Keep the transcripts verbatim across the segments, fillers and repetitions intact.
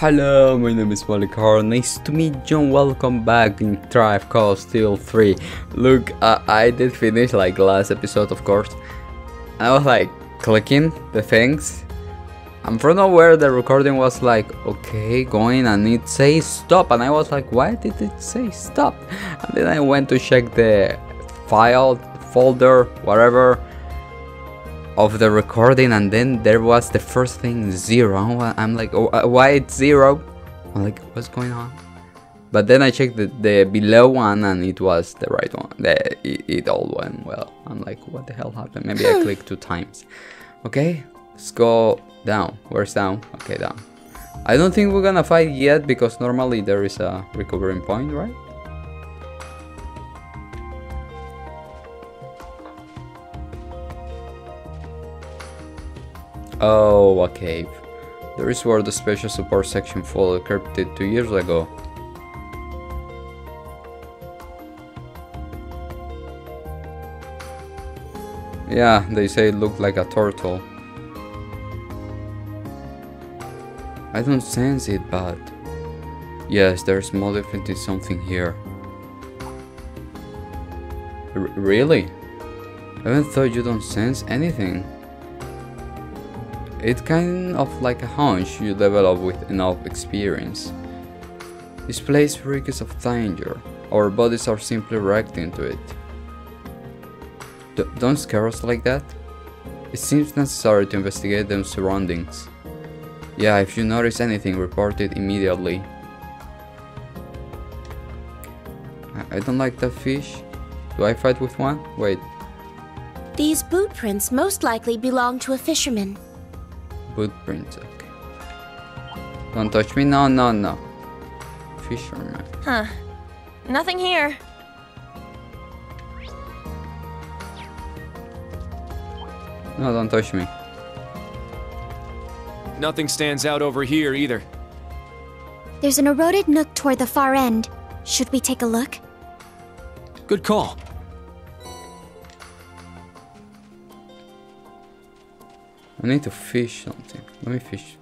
Hello, my name is Malik Card. Nice to meet you. Welcome back in Trails of Cold Steel three. Look, uh, I did finish like last episode, of course. I was like clicking the things, and from nowhere the recording was like, okay, going, and it says stop, and I was like, why did it say stop? And then I went to check the file, folder, whatever, of the recording, and then there was the first thing, zero. I'm like, oh, why it's zero? I'm like, what's going on? But then I checked the, the below one, and it was the right one. The, it, it all went well. I'm like, what the hell happened? Maybe I clicked two times. Okay, let's go down. Where's down? Okay, down. I don't think we're gonna fight yet, because normally there is a recovering point, right? Oh, a cave. There is where the special support section followed cryptid two years ago. Yeah, they say it looked like a turtle. I don't sense it, but... yes, there's more definitely something here. R really? I even thought you don't sense anything. It's kind of like a hunch you develop with enough experience. This place reeks of danger. Our bodies are simply reacting to it. D don't scare us like that. It seems necessary to investigate their surroundings. Yeah, if you notice anything, report it immediately. I, I don't like that fish. Do I fight with one? Wait. These boot prints most likely belong to a fisherman. Footprints, okay. Don't touch me, no, no, no. Fisherman. Huh. Nothing here. No, don't touch me. Nothing stands out over here either. There's an eroded nook toward the far end. Should we take a look? Good call. I need to fish something. Let me fish.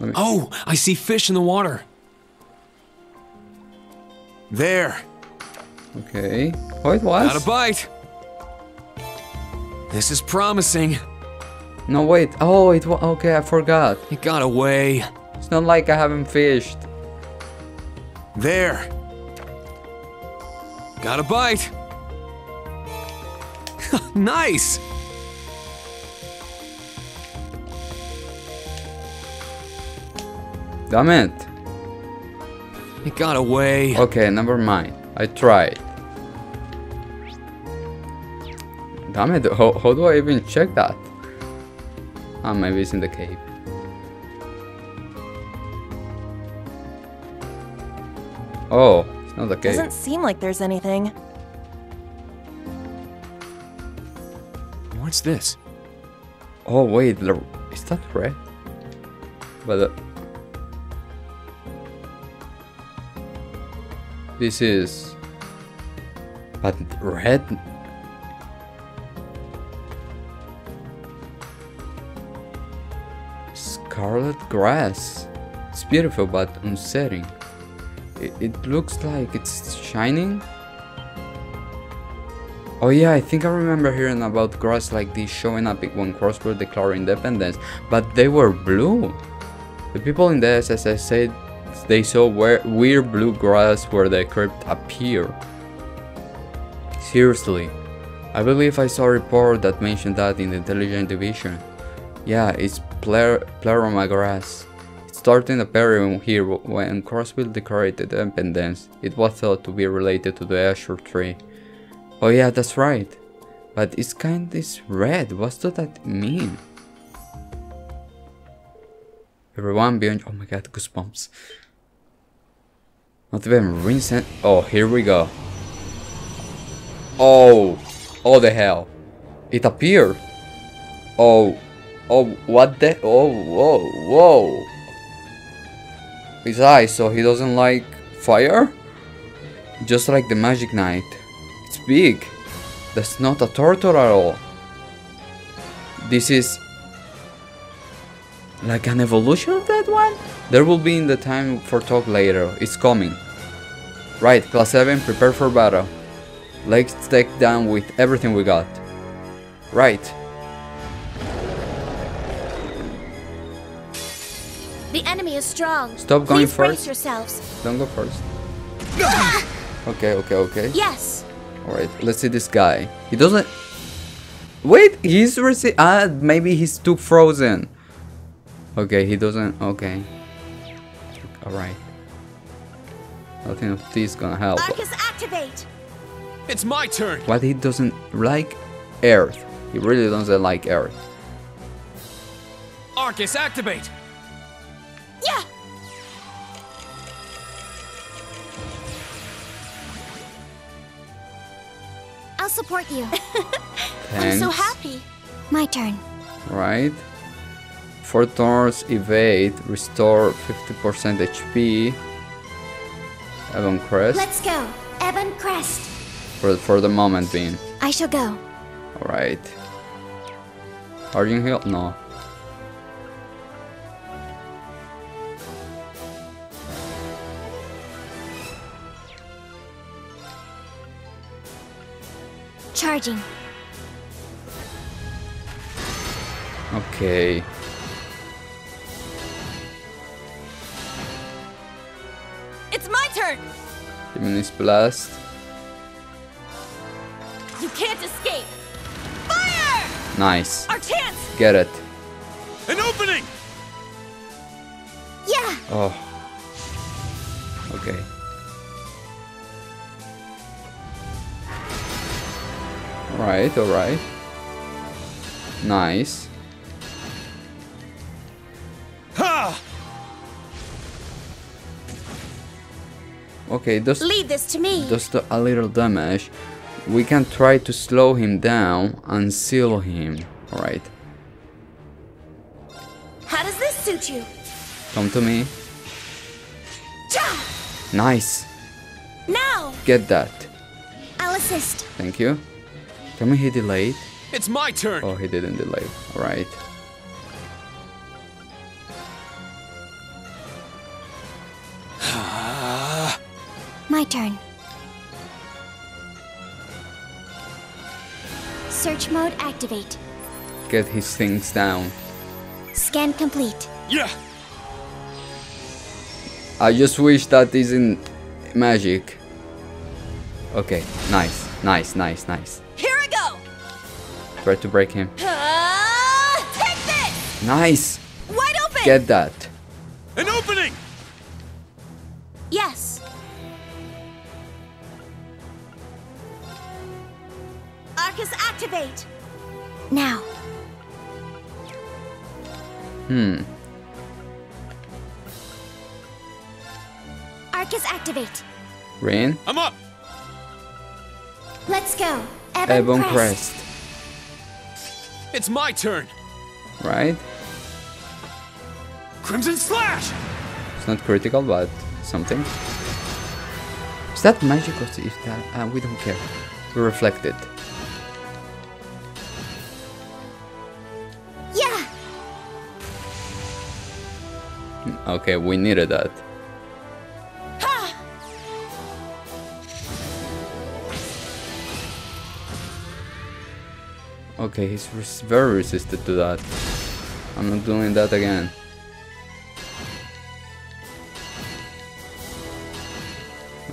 Let me oh, I see fish in the water. There. Okay. Oh, it was. Got a bite. This is promising. No, wait. Oh, it was. Okay, I forgot. It got away. It's not like I haven't fished. There. Got a bite. Nice. Damn it! It got away. Okay, never mind. I tried. Damn it! How, how do I even check that? Ah, maybe it's in the cave. Oh, it's not the cave. Doesn't seem like there's anything. What's this? Oh wait, is that red? But. Uh, This is... but red? Scarlet grass. It's beautiful but unsettling. It, it looks like it's shining. Oh yeah, I think I remember hearing about grass like this showing up when Crossbell declared independence. But they were blue. The people in the S S S said they saw where weird blue grass where the crypt appeared. Seriously, I believe I saw a report that mentioned that in the intelligence division. Yeah, it's pler pleroma grass. It started appearing here when Crossbell declared independence. It was thought to be related to the Ashur tree. Oh yeah, that's right. But it's kind of red. What does that mean? Everyone beyond. Oh my god, goosebumps. Not even Rin sent. Oh, here we go. Oh, oh the hell! It appeared. Oh, oh what the? Oh, whoa, whoa! His eyes, so he doesn't like fire. Just like the magic knight. It's big. That's not a turtle at all. This is. Like an evolution of that? unsorted one? There will be in the time for talk later, it's coming. Right, class seven, prepare for battle. Let's take down with everything we got. Right. The enemy is strong. Stop going Please first. Brace yourselves. Don't go first. Okay, okay, okay. Yes. Alright, let's see this guy. He doesn't... Wait, he's receiving... Ah, maybe he's too frozen. Okay, he doesn't... Okay. Alright. Nothing of this is gonna help. Arcus, activate. It's my turn. What he doesn't like? Earth. He really doesn't like Earth. Arcus, activate. Yeah. I'll support you. I'm so happy. My turn. Right. Four turns, evade, restore fifty percent H P. Ebon Crest. Let's go, Ebon Crest. For for the moment being. I shall go. All right. Are you healed? No. Charging. Okay. It's my turn. Diminished blast. You can't escape. Fire! Nice. Our chance. Get it. An opening. Yeah. Oh. Okay. All right. All right. Nice. Okay, does leave this to me. Does a little damage. We can try to slow him down and seal him. All right. How does this suit you? Come to me. Cha! Nice. Now. Get that. I'll assist. Thank you. Can he delay? It's my turn. Oh, he didn't delay. All right. My turn. Search mode activate. Get his things down. Scan complete. Yeah. I just wish that isn't magic. Okay, nice, nice, nice, nice. Here I go. Try to break him. Uh, take this. Nice. Wide open. Get that. An opening. Yes. Arcus, activate! Now. Hmm. Arcus, activate. Rin? I'm up! Let's go. Ebon, Ebon Crest. Crest. It's my turn. Right? Crimson Slash! It's not critical, but something. Is that magic or is that... Uh, we don't care. We reflect it. Okay, we needed that. Ha! Okay, he's res very resistant to that. I'm not doing that again.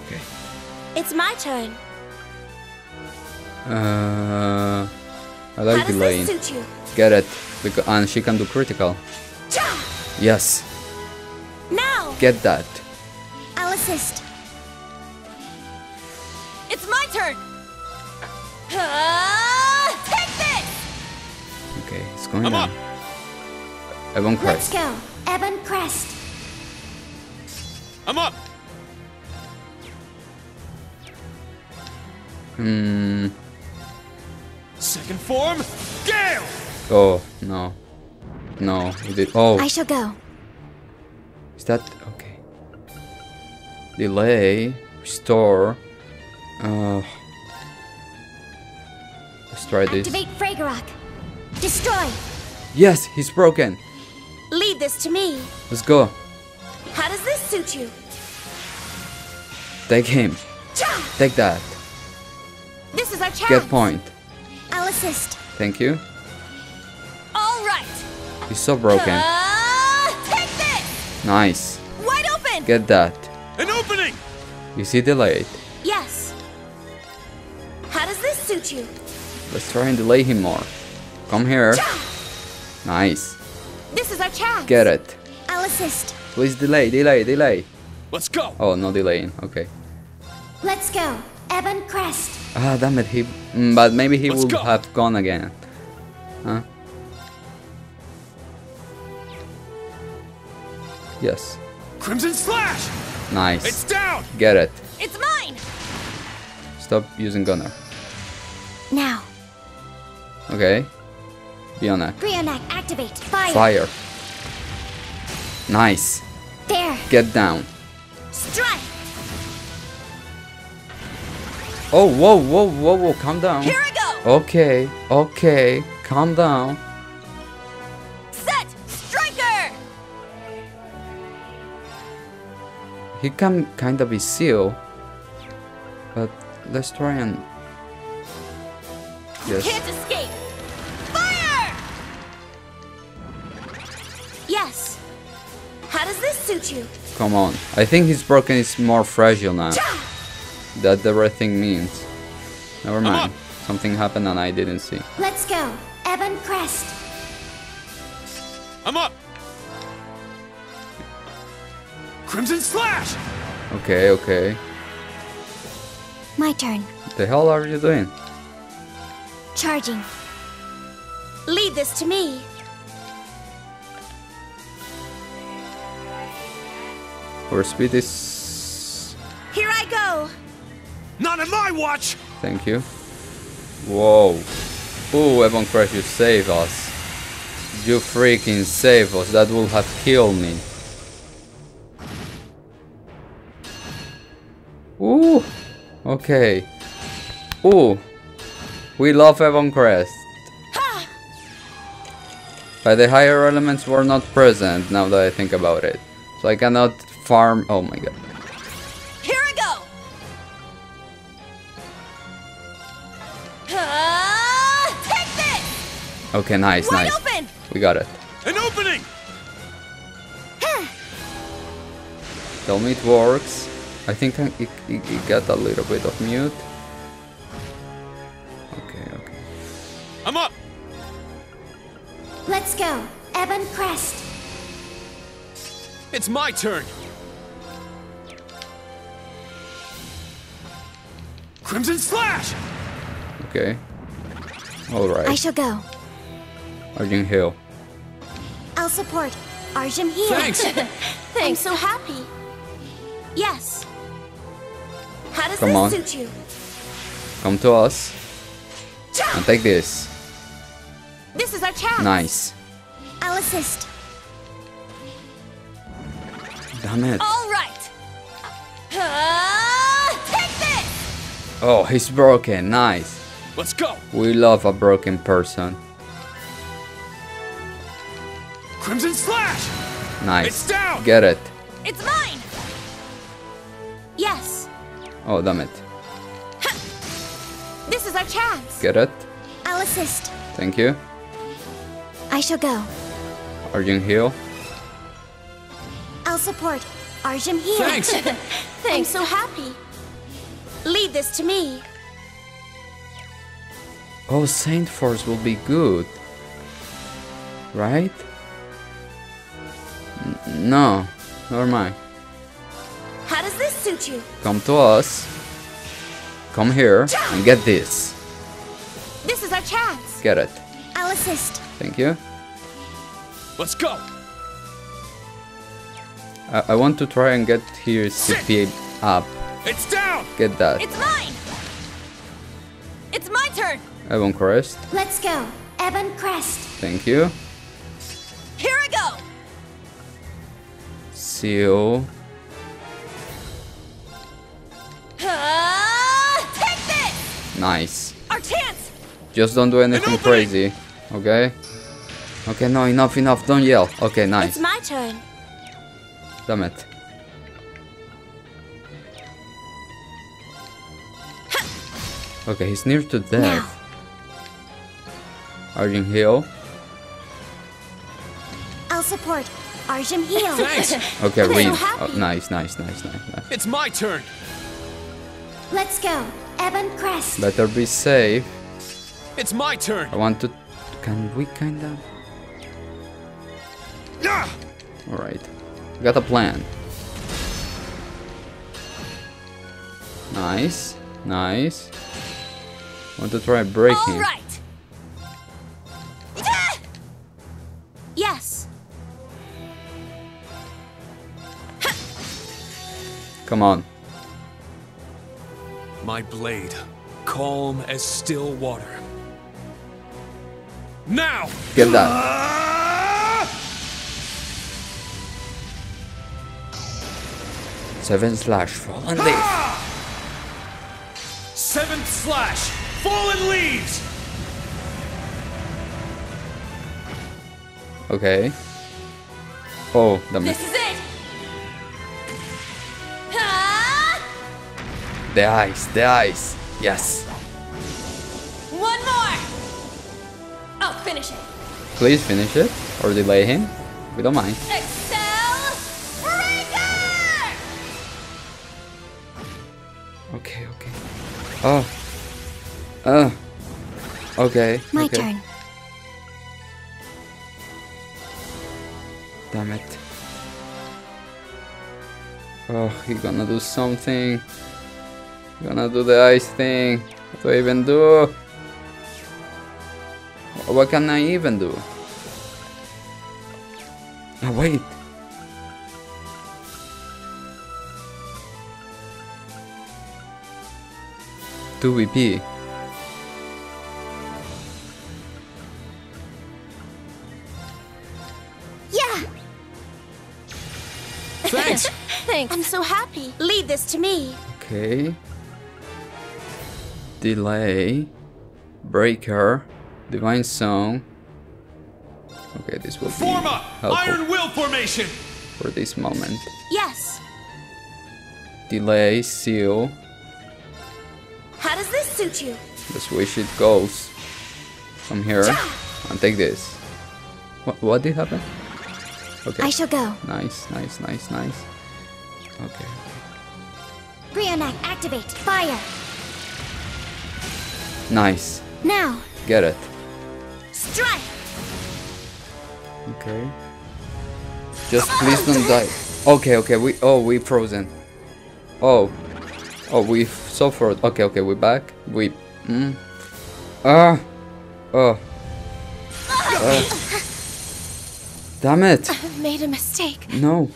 Okay. It's my turn. Uh, I like delaying. Get it, because and she can do critical. Cha! Yes. Get that. I'll assist. It's my turn. Uh, take this. Okay, it's going on. Ebon Crest. Let's go, Ebon Crest. I'm up. Hmm. Second form, Gale. Oh no, no. Did, oh. I shall go. Is that okay? Delay, restore. Uh, let's try this. Activate Fragarach. Destroy. Yes, he's broken. Leave this to me. Let's go. How does this suit you? Take him. Cha! Take that. This is our challenge. Get point. I'll assist. Thank you. All right. He's so broken. Uh, take this. Nice. Wide open. Get that. An opening. Is he delayed? Yes. How does this suit you? Let's try and delay him more. Come here. Cha! Nice. This is our chance. Get it. I'll assist. Please delay, delay, delay. Let's go. Oh, no delaying. Okay. Let's go. Ebon Crest. Ah, damn it. He, but maybe he would have gone again. Huh? Yes. Crimson Slash. Nice. It's down. Get it. It's mine. Stop using Gunner. Now. Okay. Brionac. Brionac, activate. Fire. Fire. Nice. There. Get down. Strike. Oh, whoa, whoa, whoa, whoa, calm down. Here I go. Okay, okay, calm down. Set, striker. He can kind of be sealed, but let's try and. Yes. Can't escape. Fire. Yes. How does this suit you? Come on. I think he's broken. It's more fragile now. Cha! That the red thing means. Never mind. Something happened and I didn't see. Let's go, Ebon Crest. I'm up. Crimson Slash. Okay, okay. My turn. What the hell are you doing? Charging. Leave this to me. Our speed is. Here I go. Not in my watch! Thank you. Whoa. Ooh, Ebon Crest, you save us. You freaking save us. That would have killed me. Ooh. Okay. Ooh. We love Ebon Crest. Ha! But the higher elements were not present, now that I think about it. So I cannot farm... Oh my god. Okay, nice, Wide nice. Open. We got it. An opening. Tell me it works. I think I, it, it, it got a little bit of mute. Okay, okay. I'm up. Let's go, Ebon Crest. It's my turn. Crimson Slash. Okay. All right. I shall go. Arjun Hill. I'll support Arjun Hill. Thanks. Thanks. I'm so happy. Yes. How does Come this on. suit you? Come to us. Cha! And take this. This is our chance. Nice. I'll assist. Damn it. All right. Uh, take this. Oh, he's broken. Nice. Let's go. We love a broken person. Crimson Slash! Nice. It's down. Get it. It's mine! Yes. Oh, damn it. Ha. This is our chance. Get it? I'll assist. Thank you. I shall go. Arjun Hill. I'll support Arjun Hill. Thanks. Thanks. I'm so happy. Leave this to me. Oh, Saint Force will be good. Right? No, never mind. How does this suit you? Come to us. Come here and get this. This is our chance. Get it. I'll assist. Thank you. Let's go. I, I want to try and get his C P A up. It's down. Get that. It's mine. It's my turn. Ebon Crest. Let's go, Ebon Crest. Thank you. Here I go. Seal. Uh, take this. Nice. Our chance. Just don't do anything crazy, okay? Okay, no, enough, enough, don't yell. Okay, nice. It's my turn. Damn it. Okay, he's near to death. Arjun, heal. I'll support. Arjun, heal. Thanks. Okay, Rin. Oh, nice, nice, nice, nice, nice. It's my turn. Let's go. Ebon Crest. Better be safe. It's my turn. I want to. Can we kind of? Yeah. All right. We got a plan. Nice. Nice. Want to try breaking? All right. Ah! Yes. Ha! Come on. My blade, calm as still water. Now. Get that. Ah! Seven slash fallen leaf. Ah! Seventh slash, fallen leaves. Okay. Oh, damn it. This is it. Ah! The ice, the ice. Yes. One more. I'll finish it. Please finish it or delay him. We don't mind. Excel breaker. Okay. Okay. Oh. Uh. Okay. My okay. turn. Damn it. Oh, he's gonna do something. He's gonna do the ice thing. What do I even do? What can I even do? Oh, wait. two V P. Yeah. Thanks. Thanks. I'm so happy. Leave this to me. Okay. Delay. Breaker. Divine Song. Okay, this will Forma, be helpful. Iron Will formation. For this moment. Yes. Delay. Seal. How does this suit you? That's where it goes. From here, and take this. What? What did happen? Okay. I shall go. Nice, nice, nice, nice. Okay. Brionac, activate fire. Nice. Now. Get it. Strike. Okay. Just please don't die. Okay, okay. We oh we frozen. Oh. Oh, we suffered. Okay, okay, we're back. We. Mm. Ah! Oh. Uh. Damn it! I made a mistake. No.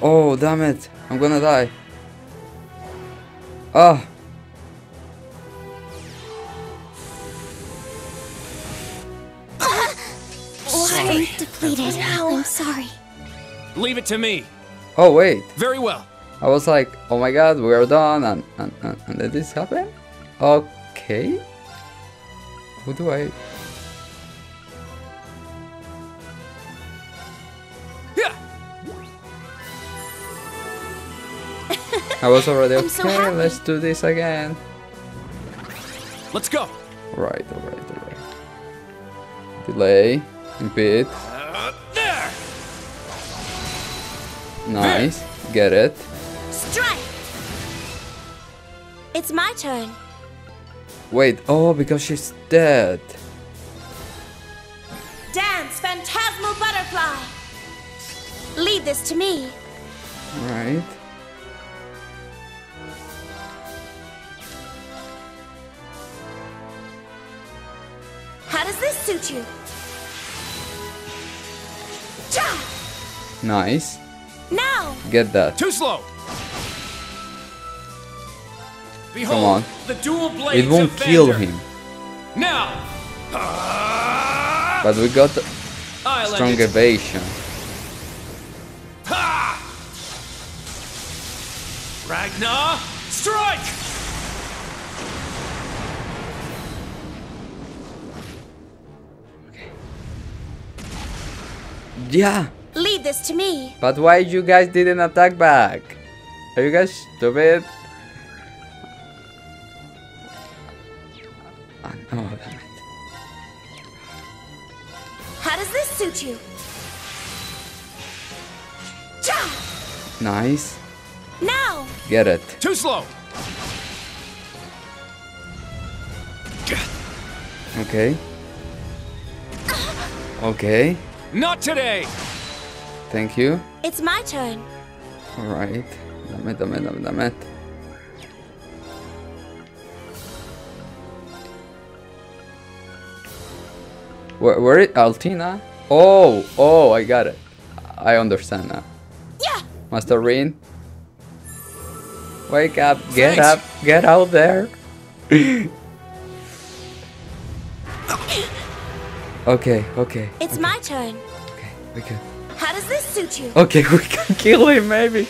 Oh, damn it! I'm gonna die. Ah! Uh, sorry. Depleted. Now. I'm sorry. Leave it to me. Oh wait. Very well. I was like, oh my god, we are done, and, and, and, and did this happen? Okay. Who do I... Yeah. I was already okay, so let's do this again. Let's go. Right, alright, alright. Delay. Impede. Uh, there. Nice. There. Get it. Strike! It's my turn. Wait, oh, because she's dead. Dance, phantasmal butterfly. Leave this to me. All right. How does this suit you? Nice. Now. Get that. Too slow. Behold, come on. The dual blades it won't kill him. Now. But we got I'll strong evasion. Ha! Ragnar, strike! Yeah. Leave this to me. But why you guys didn't attack back? Are you guys stupid? Oh, damn it. How does this suit you? Nice. Now. Get it. Too slow. Okay. Okay. Not today. Thank you. It's my turn. All right. Damn it, damn it, damn it, damn it. Where, where is Altina? Oh, oh, I got it. I understand now. Yeah. Master Rin. Wake up, get Thanks. up, get out there. Okay, okay. It's okay. my turn. Okay, we can. How does this suit you? Okay, we can kill him, maybe.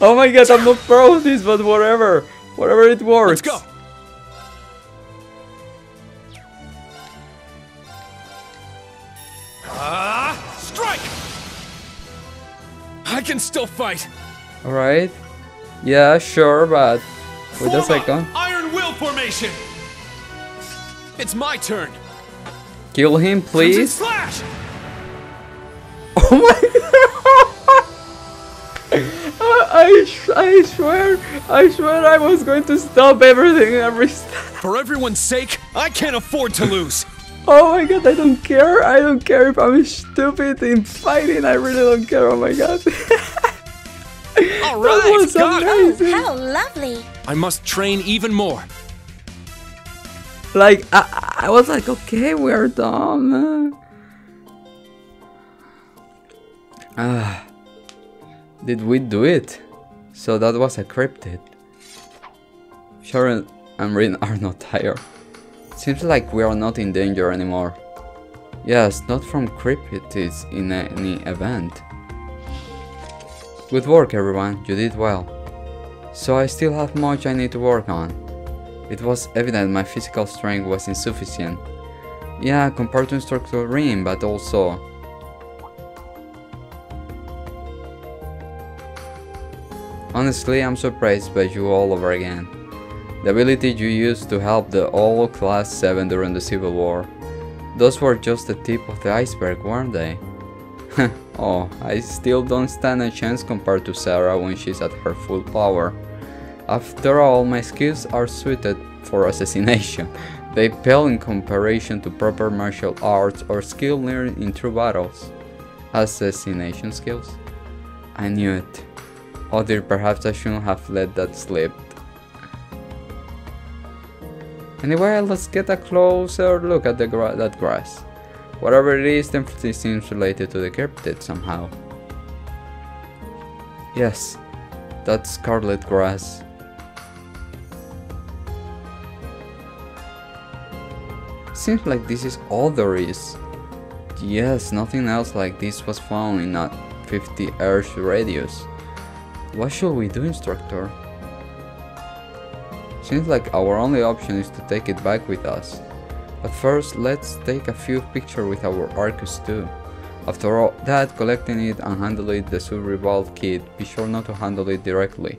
Oh my god, I'm not pro this, but whatever. Whatever it works. Let's go. Ah, uh, strike! I can still fight. All right. Yeah, sure, but wait Form a second. Iron will formation. It's my turn. Kill him, please. Slash. Oh my god! I, I I swear, I swear, I was going to stop everything every step. For everyone's sake, I can't afford to lose. Oh my god, I don't care. I don't care if I'm stupid in fighting. I really don't care. Oh my god. All right, that was amazing. Oh, how lovely. I must train even more. Like, I, I was like, okay, we're done. Uh, did we do it? So that was a cryptid. Sharon and Rin are not tired. Seems like we are not in danger anymore. Yes, not from cryptids in any event. Good work, everyone, you did well. So I still have much I need to work on. It was evident my physical strength was insufficient. Yeah, compared to Instructor Rin, but also... Honestly, I'm surprised by you all over again. The ability you used to help the all class seven during the Civil War. Those were just the tip of the iceberg, weren't they? Oh, I still don't stand a chance compared to Sarah when she's at her full power. After all, my skills are suited for assassination. They pale in comparison to proper martial arts or skill learned in true battles. Assassination skills? I knew it. Oh dear, perhaps I shouldn't have let that slip. Anyway, let's get a closer look at the gra that grass. Whatever it is, definitely seems related to the cryptid somehow. Yes, that's scarlet grass. Seems like this is all there is. Yes, nothing else like this was found in a fifty earth radius. What should we do, Instructor? Seems like our only option is to take it back with us. But first, let's take a few pictures with our Arcus too. After all that, collecting it and handling it the sub-revolt kit, be sure not to handle it directly.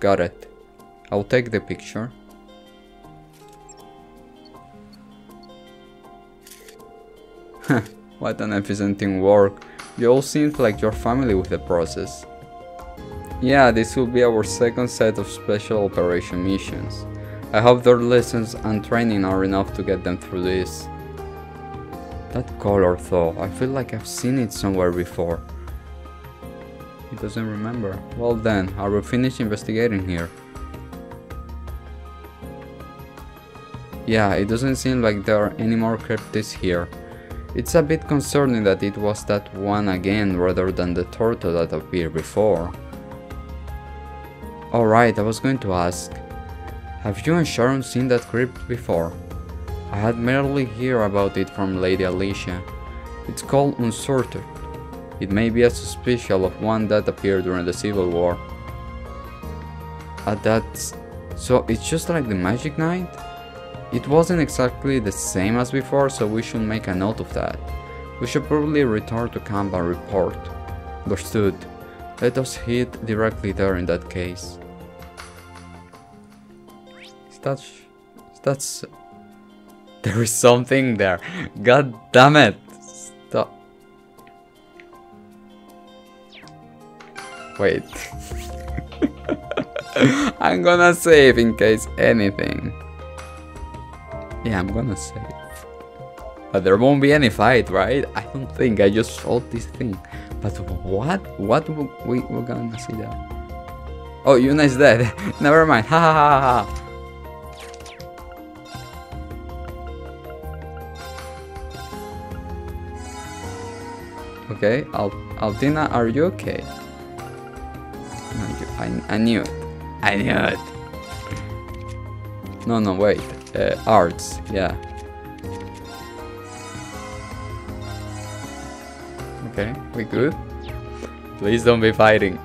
Got it. I'll take the picture. What an efficient work. You all seem like you're family with the process. Yeah, this will be our second set of special operation missions. I hope their lessons and training are enough to get them through this. That color though, I feel like I've seen it somewhere before. He doesn't remember. Well then, I will finish investigating here. Yeah, it doesn't seem like there are any more cryptids here. It's a bit concerning that it was that one again rather than the turtle that appeared before. Alright, I was going to ask. Have you and Sharon seen that crypt before? I had merely heard about it from Lady Alicia. It's called Unsorted. It may be a subspecial of one that appeared during the Civil War. Ah, that's... So it's just like the Magic Knight? It wasn't exactly the same as before, so we should make a note of that. We should probably return to camp and report. Understood. Let us head directly there in that case. That's... That's... There is something there. God damn it. Stop. Wait. I'm gonna save in case anything. Yeah, I'm gonna save. But there won't be any fight, right? I don't think. I just shot this thing. But what? What we we're gonna see there? Oh, Yuna is dead. Never mind. Ha ha ha ha. Okay, Al Altina, are you okay? I, I knew it. I knew it. No, no, wait. Uh, arts, yeah. Okay, we good? Please don't be fighting.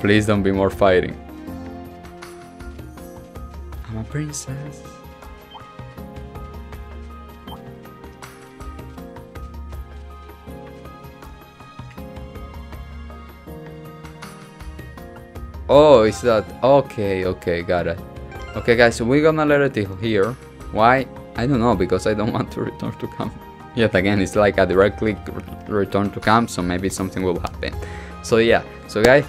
Please don't be more fighting. I'm a princess. Oh, is that... Okay, okay, got it. Okay, guys, so we're gonna let it here. Why? I don't know, because I don't want to return to camp. Yet again, it's like a directly return to camp, so maybe something will happen. So yeah, so guys,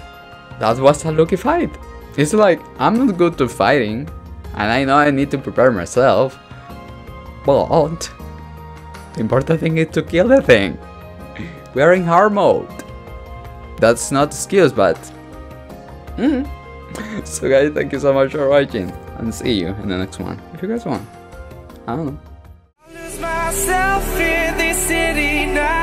that was a lucky fight. It's like, I'm not good to fighting, and I know I need to prepare myself, but the important thing is to kill the thing. We are in hard mode. That's not excuse, but... Mm-hmm. So guys, thank you so much for watching, and see you in the next one, if you guys want. I don't know.